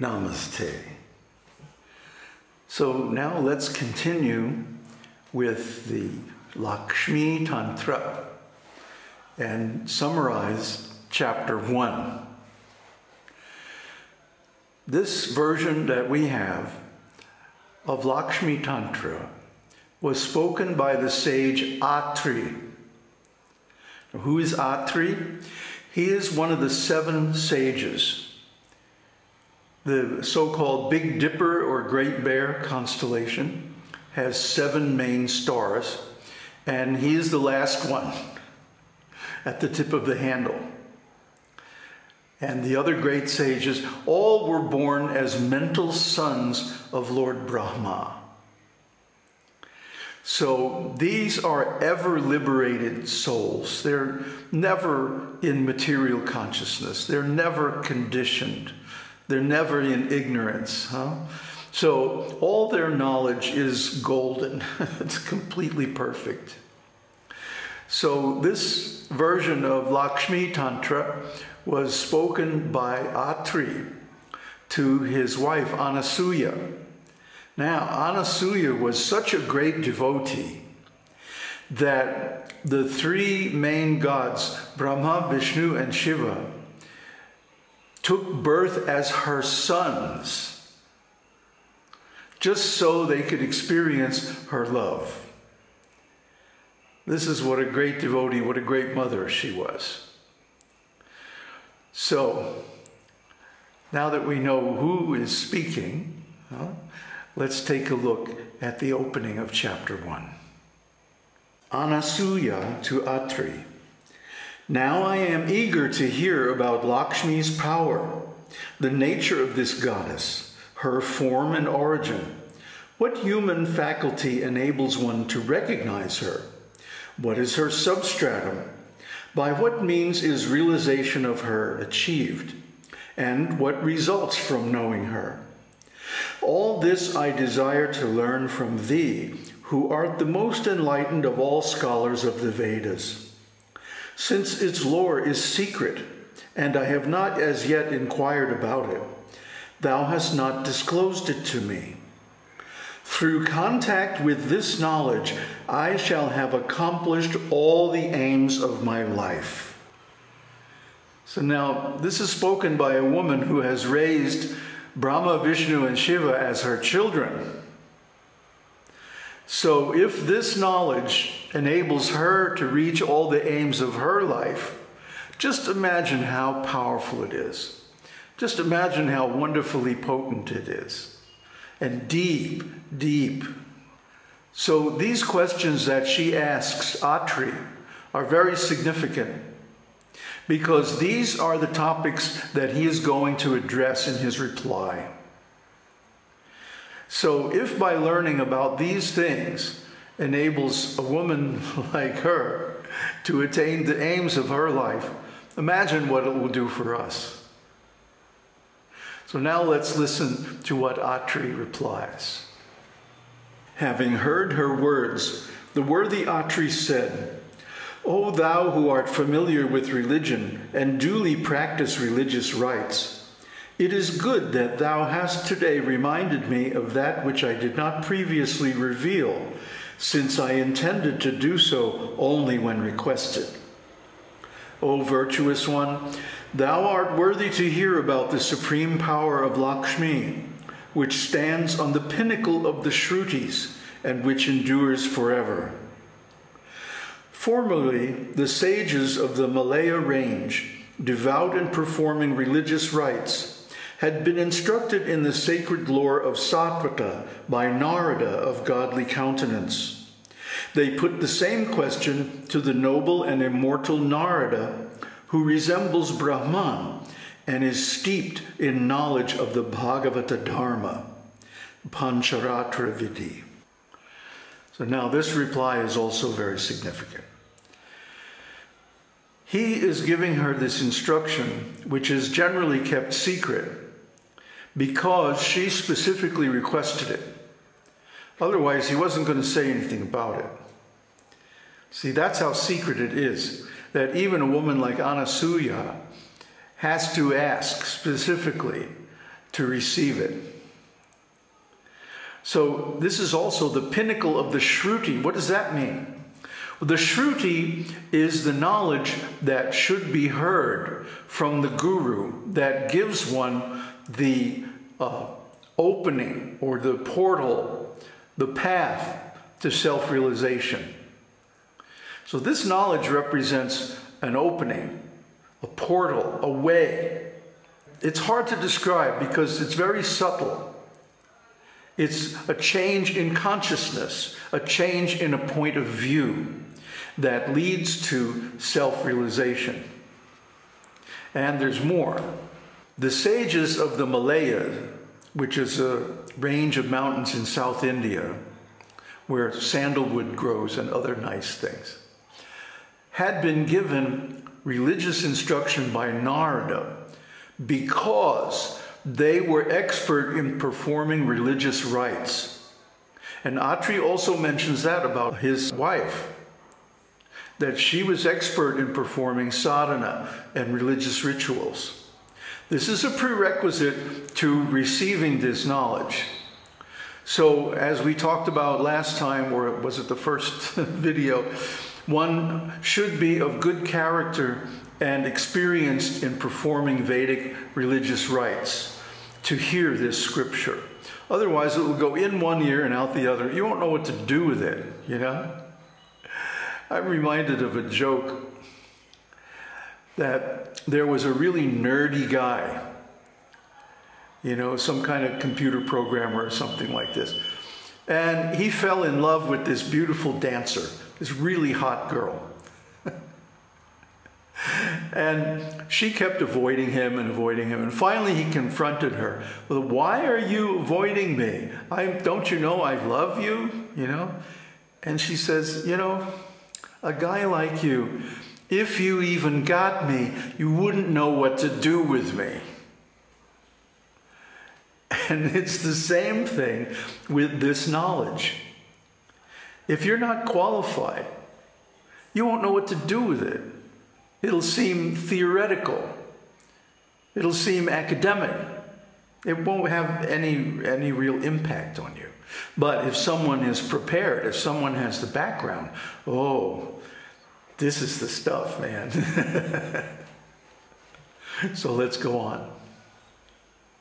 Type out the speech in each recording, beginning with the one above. Namaste. So now let's continue with the Lakshmi Tantra and summarize chapter 1. This version that we have of Lakshmi Tantra was spoken by the sage Atri. Who is Atri? He is one of the 7 sages, the so-called Big Dipper or Great Bear constellation has 7 main stars, and he is the last one at the tip of the handle. And the other great sages, all were born as mental sons of Lord Brahma. So these are ever liberated souls. They're never in material consciousness. They're never conditioned. They're never in ignorance, huh? So all their knowledge is golden. It's completely perfect. So this version of Lakshmi Tantra was spoken by Atri to his wife Anasuya. Now, Anasuya was such a great devotee that the 3 main gods, Brahma, Vishnu, and Shiva, took birth as her sons, just so they could experience her love. This is what a great devotee, what a great mother she was. So, now that we know who is speaking, let's take a look at the opening of chapter 1. Anasuya to Atri. Now I am eager to hear about Lakshmi's power, the nature of this goddess, her form and origin. What human faculty enables one to recognize her? What is her substratum? By what means is realization of her achieved? And what results from knowing her? All this I desire to learn from thee, who art the most enlightened of all scholars of the Vedas. Since its lore is secret, and I have not as yet inquired about it, thou hast not disclosed it to me. Through contact with this knowledge, I shall have accomplished all the aims of my life. So now, this is spoken by a woman who has raised Brahma, Vishnu, and Shiva as her children. So if this knowledge enables her to reach all the aims of her life, just imagine how powerful it is. Just imagine how wonderfully potent it is. And deep, deep. So these questions that she asks Atri are very significant, because these are the topics that he is going to address in his reply. So if by learning about these things enables a woman like her to attain the aims of her life, imagine what it will do for us. So now let's listen to what Atri replies. Having heard her words, the worthy Atri said, O thou who art familiar with religion and duly practice religious rites, it is good that thou hast today reminded me of that which I did not previously reveal, since I intended to do so only when requested. O virtuous one, thou art worthy to hear about the supreme power of Lakshmi, which stands on the pinnacle of the Shrutis and which endures forever. Formerly, the sages of the Malaya range, devout and performing religious rites, had been instructed in the sacred lore of Sattvata by Narada of godly countenance. They put the same question to the noble and immortal Narada, who resembles Brahman and is steeped in knowledge of the Bhagavata Dharma, pañcarātra-viddhi. So now this reply is also very significant. He is giving her this instruction, which is generally kept secret, because she specifically requested it. Otherwise, he wasn't going to say anything about it. See, that's how secret it is, that even a woman like Anasuya has to ask specifically to receive it. So this is also the pinnacle of the Shruti. What does that mean? Well, the Shruti is the knowledge that should be heard from the Guru, that gives one the opening or the portal, the path to self-realization. So this knowledge represents an opening, a portal, a way. It's hard to describe because it's very subtle. It's a change in consciousness, a change in a point of view that leads to self-realization. And there's more. The sages of the Malaya, which is a range of mountains in South India, where sandalwood grows and other nice things, had been given religious instruction by Narada because they were expert in performing religious rites. And Atri also mentions that about his wife, that she was expert in performing sadhana and religious rituals. This is a prerequisite to receiving this knowledge. So as we talked about last time, or was it the first video, one should be of good character and experienced in performing Vedic religious rites to hear this scripture. Otherwise, it will go in one ear and out the other. You won't know what to do with it, you know? I'm reminded of a joke that there was a really nerdy guy, you know, some kind of computer programmer or something like this. And he fell in love with this beautiful dancer, this really hot girl. And she kept avoiding him and avoiding him. And finally, he confronted her. Well, why are you avoiding me? Don't you know I love you, you know? And she says, you know, a guy like you, if you even got me, you wouldn't know what to do with me. And it's the same thing with this knowledge. If you're not qualified, you won't know what to do with it. It'll seem theoretical. It'll seem academic. It won't have any real impact on you. But if someone is prepared, if someone has the background, oh, this is the stuff, man. So let's go on.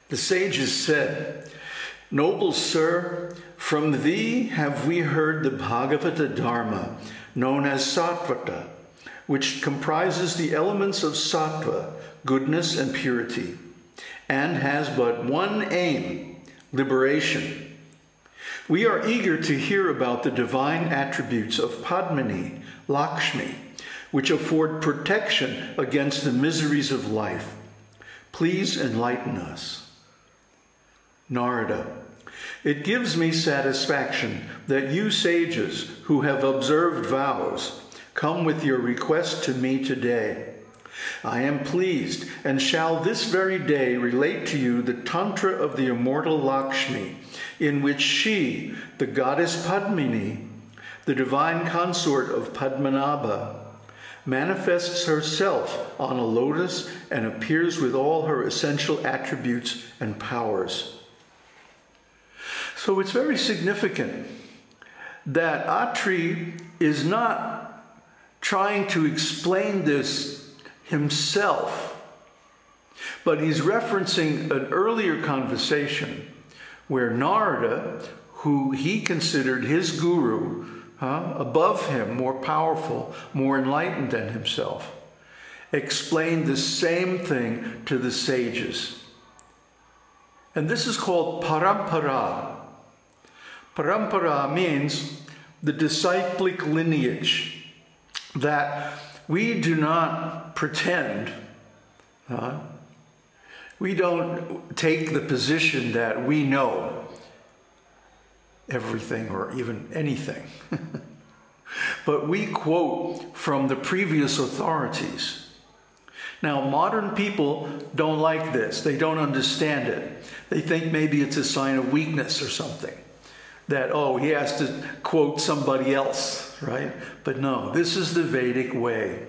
The sages said, "Noble sir, from thee have we heard the Bhagavata Dharma, known as Sattvata, which comprises the elements of sattva, goodness and purity, and has but one aim, liberation. We are eager to hear about the divine attributes of Padminī, Lakshmi, which afford protection against the miseries of life. Please enlighten us." Narada: "It gives me satisfaction that you sages who have observed vows come with your request to me today. I am pleased and shall this very day relate to you the Tantra of the immortal Lakshmi, in which she, the goddess Padmini, the divine consort of Padmanabha, manifests herself on a lotus and appears with all her essential attributes and powers." So it's very significant that Atri is not trying to explain this himself, but he's referencing an earlier conversation where Narada, who he considered his guru, above him, more powerful, more enlightened than himself, explained the same thing to the sages. And this is called parampara. Parampara means the disciplic lineage, that we do not pretend, we don't take the position that we know everything or even anything, but we quote from the previous authorities. Now, modern people don't like this. They don't understand it. They think maybe it's a sign of weakness or something, that, oh, he has to quote somebody else, right? But no, this is the Vedic way.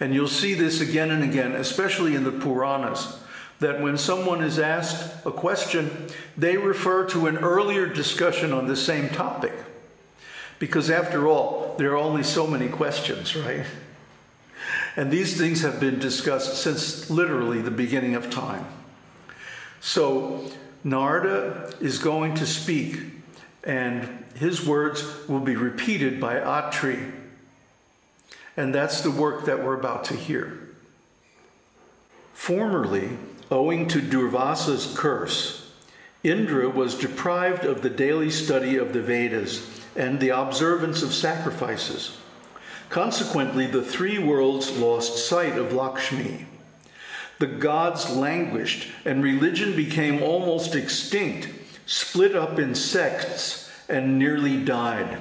And you'll see this again and again, especially in the Puranas. that when someone is asked a question, they refer to an earlier discussion on the same topic. Because after all, there are only so many questions, right? And these things have been discussed since literally the beginning of time. So Narada is going to speak, and his words will be repeated by Atri. And that's the work that we're about to hear. Formerly, owing to Durvasa's curse, Indra was deprived of the daily study of the Vedas and the observance of sacrifices. Consequently, the three worlds lost sight of Lakshmi. The gods languished, and religion became almost extinct, split up in sects, and nearly died.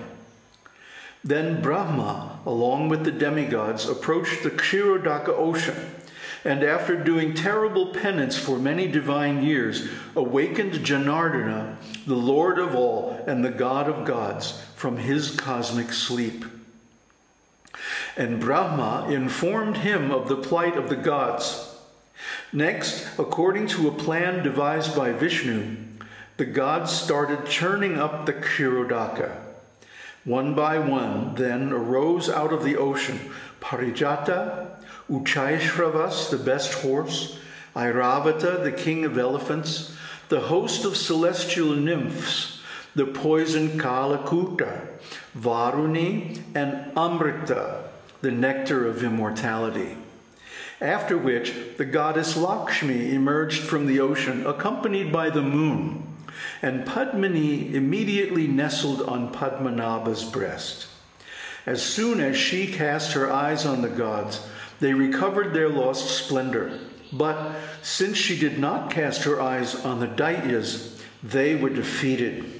Then Brahma, along with the demigods, approached the Kshirodaka ocean, and after doing terrible penance for many divine years, awakened Janardana, the Lord of all and the God of gods, from his cosmic sleep. And Brahma informed him of the plight of the gods. Next, according to a plan devised by Vishnu, the gods started churning up the Kshirodaka. One by one, then, arose out of the ocean Parijata, Uchaishravas, the best horse, Airavata, the king of elephants, the host of celestial nymphs, the poisoned Kalakuta, Varuni, and Amrita, the nectar of immortality. After which, the goddess Lakshmi emerged from the ocean, accompanied by the moon, and Padminī immediately nestled on Padmanabha's breast. As soon as she cast her eyes on the gods, they recovered their lost splendor. But since she did not cast her eyes on the Daityas, they were defeated.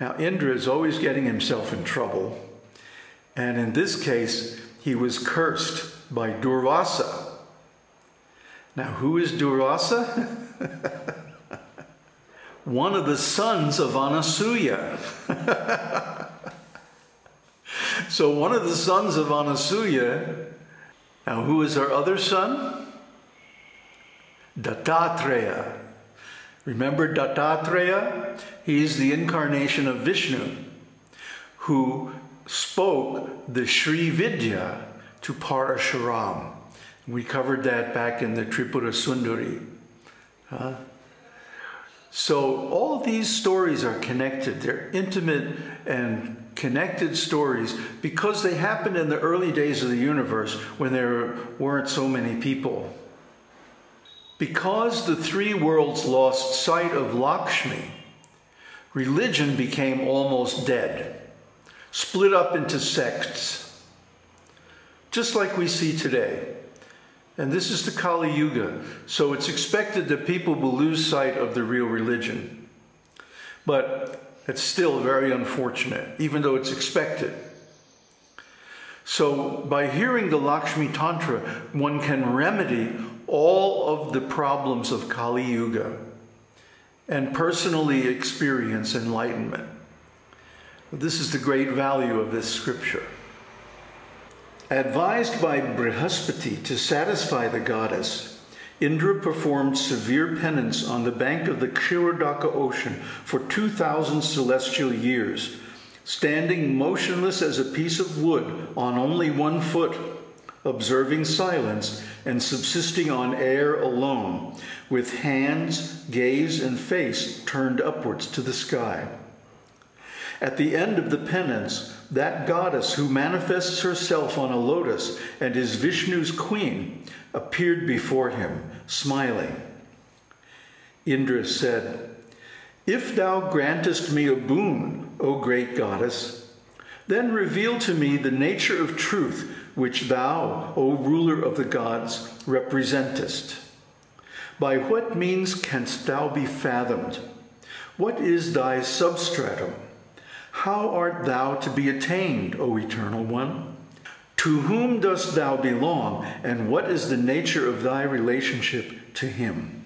Now, Indra is always getting himself in trouble. And in this case, he was cursed by Durvasa. Now, who is Durvasa? One of the sons of Anasuya. So one of the sons of Anasuya. Now, who is her other son? Datatreya. Remember Datatreya? He is the incarnation of Vishnu, who spoke the Sri Vidya to Parashuram. We covered that back in the Tripura Sundari. So all these stories are connected. They're intimate and connected stories because they happened in the early days of the universe when there weren't so many people. Because the three worlds lost sight of Lakshmi, religion became almost dead, split up into sects, just like we see today. And this is the Kali Yuga, so it's expected that people will lose sight of the real religion. But it's still very unfortunate, even though it's expected. So by hearing the Lakshmi Tantra, one can remedy all of the problems of Kali Yuga and personally experience enlightenment. This is the great value of this scripture. Advised by Brihaspati to satisfy the goddess, Indra performed severe penance on the bank of the Kshirodaka ocean for 2,000 celestial years, standing motionless as a piece of wood on only one foot, observing silence and subsisting on air alone, with hands, gaze, and face turned upwards to the sky. At the end of the penance, that goddess who manifests herself on a lotus and is Vishnu's queen appeared before him, smiling. Indra said, "If thou grantest me a boon, O great goddess, then reveal to me the nature of truth which thou, O ruler of the gods, representest. By what means canst thou be fathomed? What is thy substratum? How art thou to be attained, O Eternal One? To whom dost thou belong, and what is the nature of thy relationship to him?"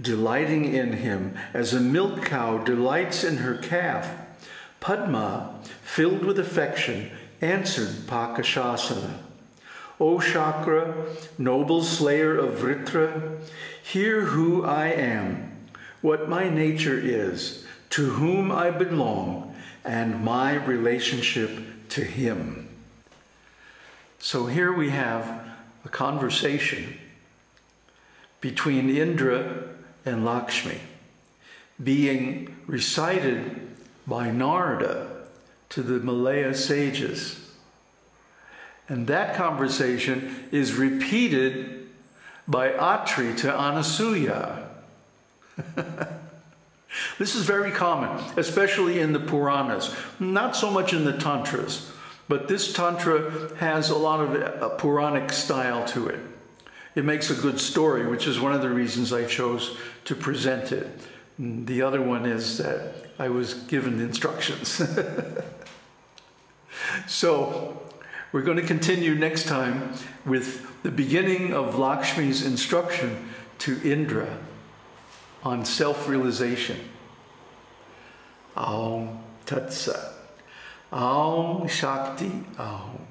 Delighting in him as a milk cow delights in her calf, Padma, filled with affection, answered Pakashasana, O Chakra, noble slayer of Vritra, hear who I am, what my nature is, to whom I belong, and my relationship to him. So here we have a conversation between Indra and Lakshmi being recited by Narada to the Malaya sages. And that conversation is repeated by Atri to Anasuya. This is very common, especially in the Puranas, not so much in the Tantras, but this Tantra has a lot of a Puranic style to it. It makes a good story, which is one of the reasons I chose to present it. The other one is that I was given instructions. So we're going to continue next time with the beginning of Lakshmi's instruction to Indra on self-realization. Aum Tatsa. Aum Shakti Aum.